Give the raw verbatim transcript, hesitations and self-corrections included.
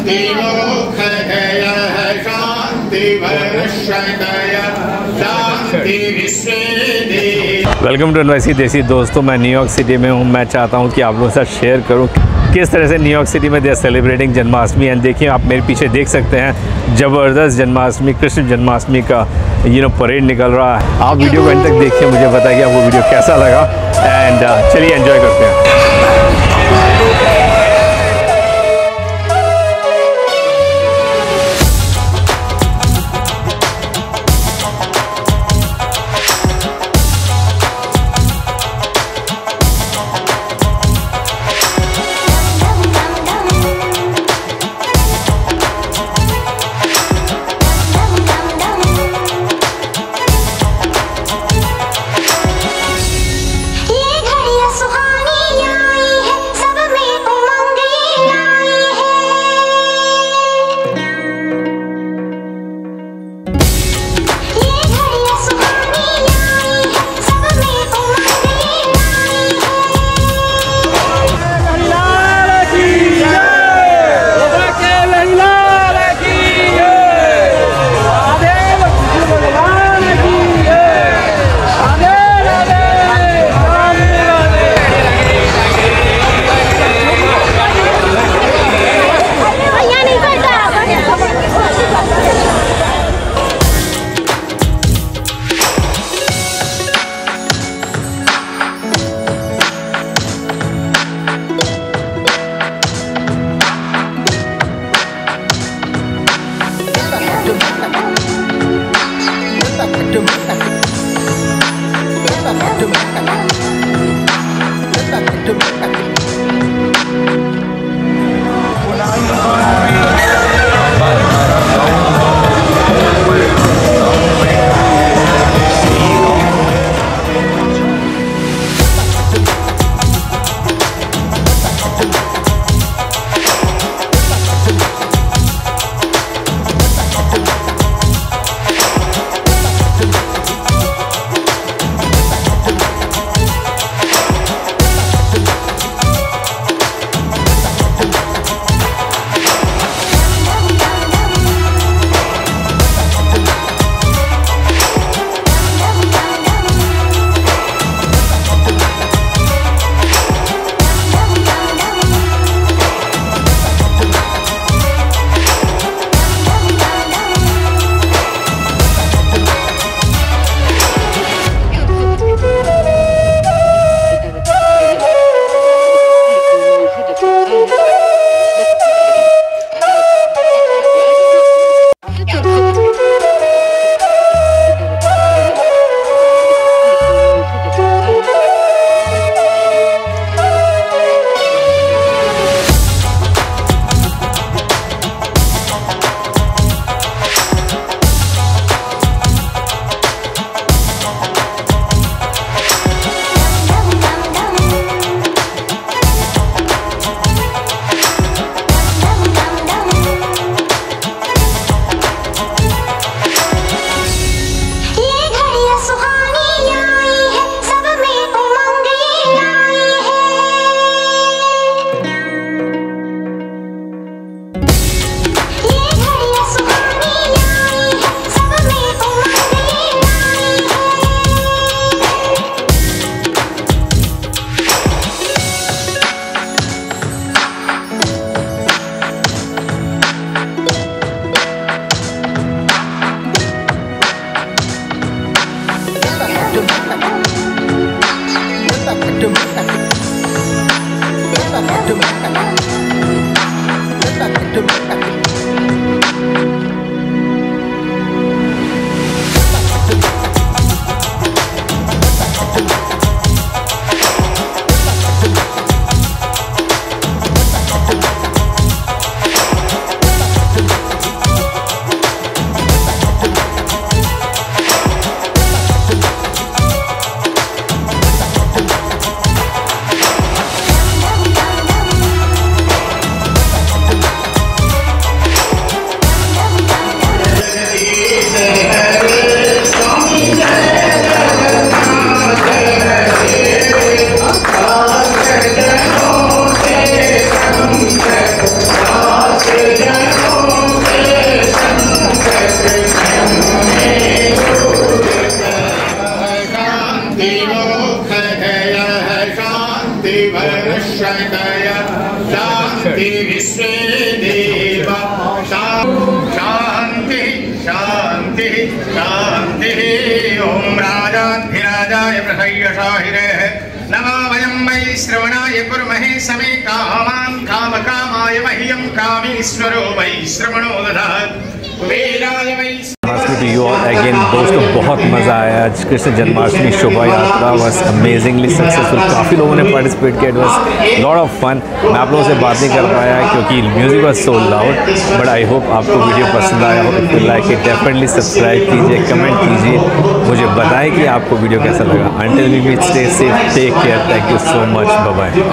Shanti Lokaya Shanti Varshakaya Shanti Visvedi. Welcome to NYC Desi दोस्तों, मैं New York city में हूँ। मैं चाहता हूँ कि आप लोगों के साथ शेयर करूँ किस तरह से न्यूयॉर्क सिटी में they are celebrating Janmashtami. And देखिए, आप मेरे पीछे देख सकते हैं ज़बरदस्त जन्माष्टमी, कृष्ण जन्माष्टमी का यू नो परेड निकल रहा है। आप वीडियो को एंड तक देखिए, मुझे बताइए आपको वीडियो कैसा लगा। एंड uh, चलिए एंजॉय करते हैं। Yeah. Shanti Vishwe Deva Shanti Shanti Shanti Om Raja Dhirajaya Prasaya Sahire Namavayam Mai Shravanaya Kurmahe Same Kaman Kama Kamaya Mahiyam Kamishwaro Mai Shravano Dadhat Vedaya Mai to you all again दोस्तों बहुत मज़ा आया आज कृष्ण जन्माष्टमी शोभा यात्रा was amazingly successful काफ़ी लोगों ने participate किया it was lot of fun मैं आप लोगों से बात नहीं कर पाया क्योंकि music was so loud but I hope आपको वीडियो पसंद आया हो तो like it definitely subscribe कीजिए comment कीजिए मुझे बताएं कि आपको वीडियो कैसा लगा until we meet stay safe take care thank you so much bye bye